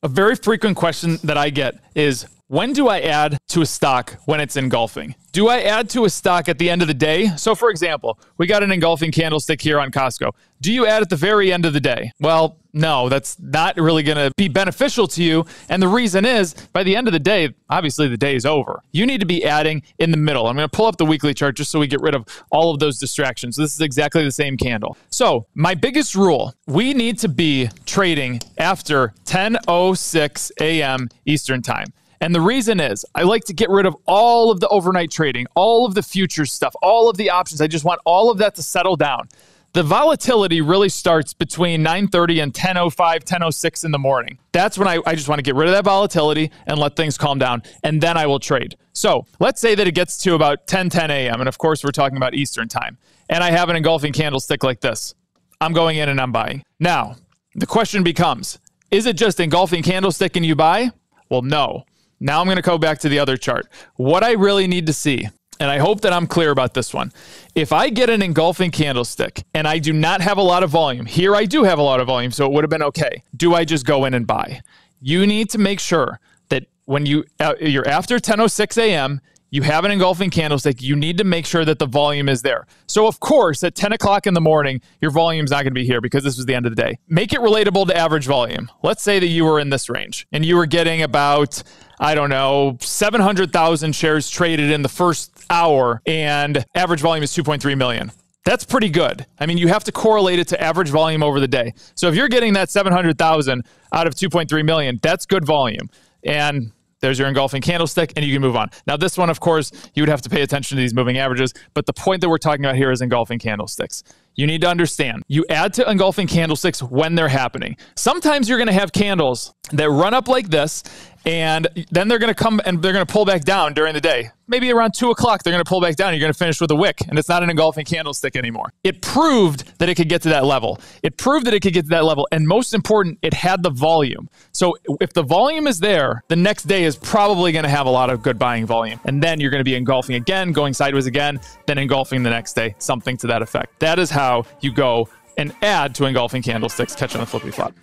A very frequent question that I get is, when do I add to a stock when it's engulfing? Do I add to a stock at the end of the day? So for example, we got an engulfing candlestick here on Costco. Do you add at the very end of the day? Well, no, that's not really going to be beneficial to you. And the reason is, by the end of the day, obviously the day is over. You need to be adding in the middle. I'm going to pull up the weekly chart just so we get rid of all of those distractions. This is exactly the same candle. So my biggest rule, we need to be trading after 10:06 a.m. Eastern time. And the reason is, I like to get rid of all of the overnight trading, all of the futures stuff, all of the options. I just want all of that to settle down. The volatility really starts between 9:30 and 10:05, 10:06 in the morning. That's when I just want to get rid of that volatility and let things calm down, and then I will trade. So let's say that it gets to about 10 a.m., and of course we're talking about Eastern time, and I have an engulfing candlestick like this. I'm going in and I'm buying. Now, the question becomes, is it just engulfing candlestick and you buy? Well, no. Now I'm going to go back to the other chart. What I really need to see, and I hope that I'm clear about this one. If I get an engulfing candlestick and I do not have a lot of volume, here I do have a lot of volume, so it would have been okay. Do I just go in and buy? You need to make sure that when you're after 10:06 a.m., you have an engulfing candlestick, you need to make sure that the volume is there. So of course, at 10 o'clock in the morning, your volume's not gonna be here because this was the end of the day. Make it relatable to average volume. Let's say that you were in this range and you were getting about, I don't know, 700,000 shares traded in the first hour and average volume is 2.3 million. That's pretty good. I mean, you have to correlate it to average volume over the day. So if you're getting that 700,000 out of 2.3 million, that's good volume. And there's your engulfing candlestick, and you can move on. Now, this one, of course, you would have to pay attention to these moving averages, but the point that we're talking about here is engulfing candlesticks. You need to understand, you add to engulfing candlesticks when they're happening. Sometimes you're going to have candles that run up like this, and then they're going to come and they're going to pull back down during the day. Maybe around 2 o'clock, they're going to pull back down. You're going to finish with a wick, and it's not an engulfing candlestick anymore. It proved that it could get to that level. It proved that it could get to that level, and most important, it had the volume. So if the volume is there, the next day is probably going to have a lot of good buying volume, and then you're going to be engulfing again, going sideways again, then engulfing the next day, something to that effect. That is how you go and add to engulfing candlesticks. Catch you on the flippy flop.